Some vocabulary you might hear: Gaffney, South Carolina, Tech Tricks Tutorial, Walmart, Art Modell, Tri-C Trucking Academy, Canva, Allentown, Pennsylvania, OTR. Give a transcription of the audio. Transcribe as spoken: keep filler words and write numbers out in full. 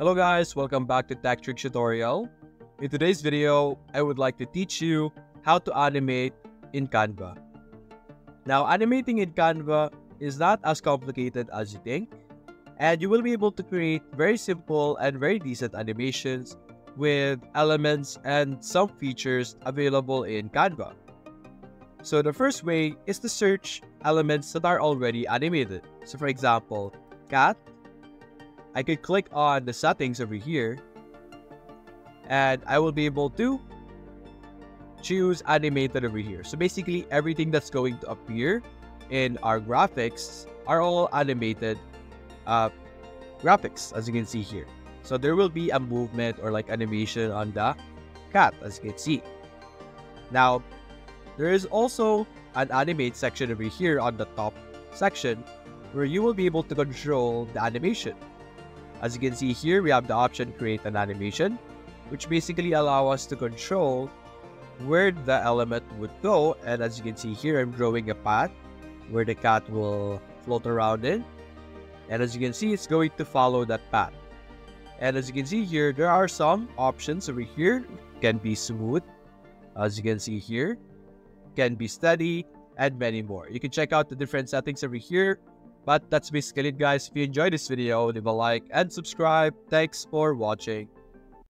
Hello guys, welcome back to Tech Tricks Tutorial. In today's video, I would like to teach you how to animate in Canva. Now, animating in Canva is not as complicated as you think, and you will be able to create very simple and very decent animations with elements and some features available in Canva. So the first way is to search elements that are already animated. So for example, cat. I could click on the settings over here and I will be able to choose animated over here. So basically everything that's going to appear in our graphics are all animated uh, graphics, as you can see here. So there will be a movement or like animation on the cat, as you can see. Now, there is also an animate section over here on the top section where you will be able to control the animation. As you can see here, we have the option create an animation, which basically allow us to control where the element would go. And as you can see here, I'm drawing a path where the cat will float around in. And as you can see, it's going to follow that path. And as you can see here, there are some options over here. It can be smooth, as you can see here, it can be steady, and many more. You can check out the different settings over here. But that's basically it guys. If you enjoyed this video, leave a like and subscribe. Thanks for watching.